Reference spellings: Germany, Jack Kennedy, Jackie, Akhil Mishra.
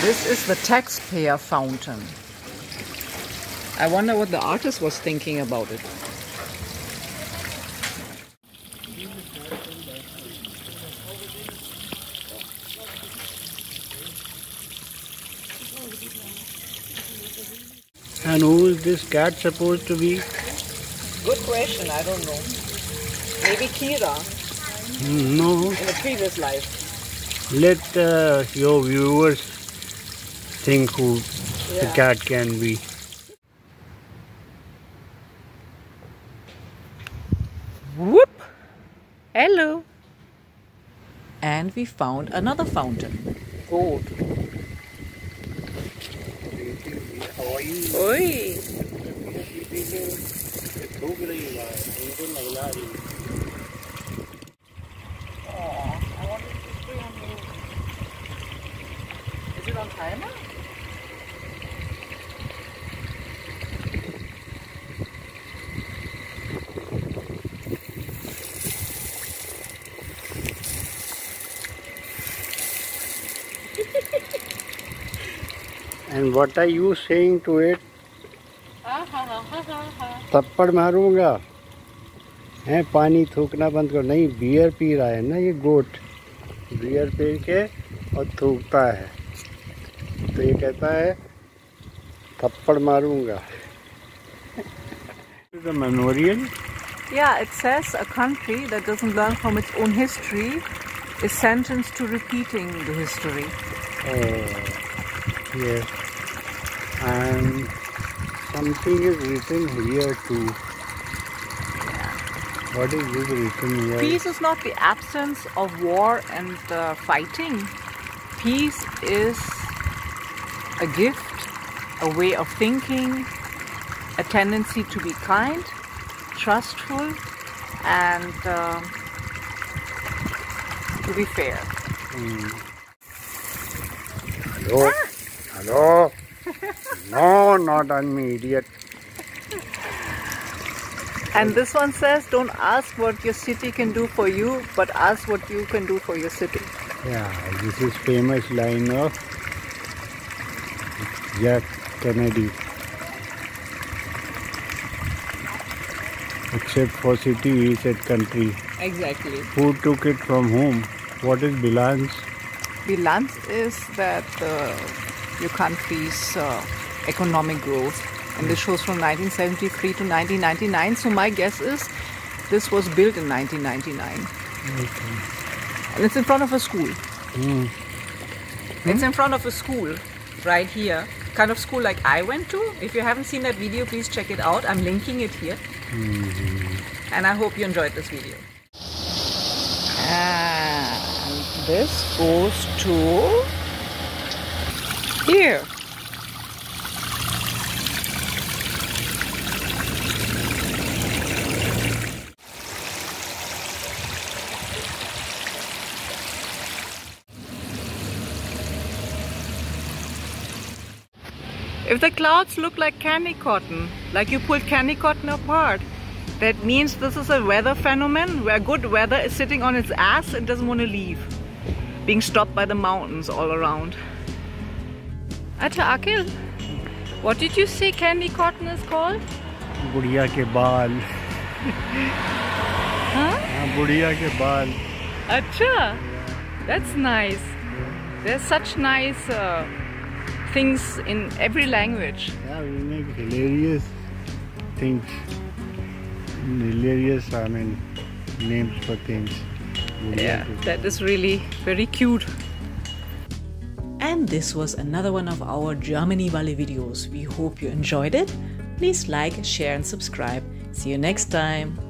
This is the taxpayer fountain. I wonder what the artist was thinking about it. And who is this cat supposed to be? Good question, I don't know. Maybe Kira? No. In the previous life. Let your viewers think who the cat can be. Whoop! Hello! And we found another fountain. Gold. Oi! Is it on timer? And what are you saying to it? थप्पड़ मारूंगा है पानी थूकना बंद कर नहीं beer P रहा है ना ये गोट बियर पी के और थूकता है तो ये कहता है थप्पड़ मारूंगा The memorial? Yeah, it says a country that doesn't learn from its own history is sentenced to repeating the history. Oh, yes. And something is written here too. What is this written here? Peace is not the absence of war and fighting. Peace is a gift, a way of thinking, a tendency to be kind, trustful, and to be fair. Hello? Ah! Hello? No, not on me, idiot. And this one says, don't ask what your city can do for you, but ask what you can do for your city. Yeah, this is famous line of Jack Kennedy. Except for city, he said country. Exactly. Who took it from whom? What is bilance? Bilance is that... your country's economic growth, and this shows from 1973 to 1999, so my guess is this was built in 1999. Okay. And it's in front of a school. Mm. It's in front of a school right here, kind of school like I went to. If you haven't seen that video, please check it out. I'm linking it here. And I hope you enjoyed this video. And this goes to... here. If the clouds look like candy cotton, like you pulled candy cotton apart, that means this is a weather phenomenon where good weather is sitting on its ass and doesn't want to leave, being stopped by the mountains all around. Acha Akhil, what did you say candy cotton is called? Budiya ke baal. Huh? Budiya ke baal. Acha, that's nice. There's such nice things in every language. Yeah, we make hilarious things. Hilarious, I mean, names for things. Yeah, that is really very cute. And this was another one of our Germany Valley videos. We hope you enjoyed it. Please like, share and subscribe. See you next time.